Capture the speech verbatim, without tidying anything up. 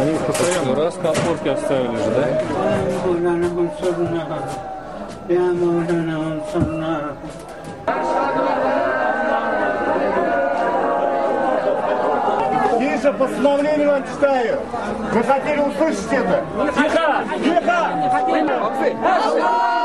Они постоянно раз капорки оставили же, да? يا مولانا انصرنا Тише, постановление вам читаю. Вы хотели услышать это? Тихо! Тихо!